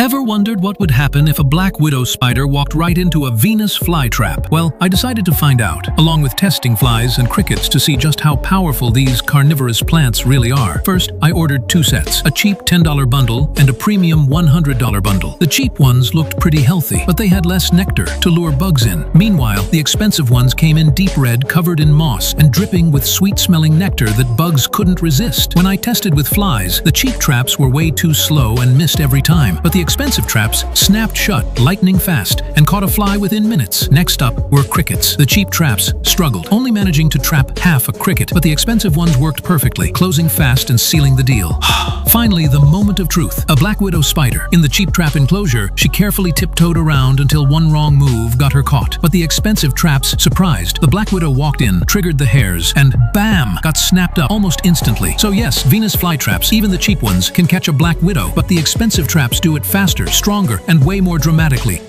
Ever wondered what would happen if a black widow spider walked right into a Venus fly trap? Well, I decided to find out, along with testing flies and crickets to see just how powerful these carnivorous plants really are. First, I ordered two sets, a cheap $10 bundle and a premium $100 bundle. The cheap ones looked pretty healthy, but they had less nectar to lure bugs in. Meanwhile, the expensive ones came in deep red, covered in moss, and dripping with sweet-smelling nectar that bugs couldn't resist. When I tested with flies, the cheap traps were way too slow and missed every time, but the expensive traps snapped shut lightning fast and caught a fly within minutes. Next up were crickets. The cheap traps struggled, only managing to trap half a cricket, but the expensive ones worked perfectly, closing fast and sealing the deal. Finally, the moment of truth. A black widow spider. In the cheap trap enclosure, she carefully tiptoed around until one wrong move got her caught. But the expensive traps surprised. The black widow walked in, triggered the hairs, and bam! Got snapped up almost instantly. So yes, Venus fly traps, even the cheap ones, can catch a black widow, but the expensive traps do it faster, stronger, and way more dramatically.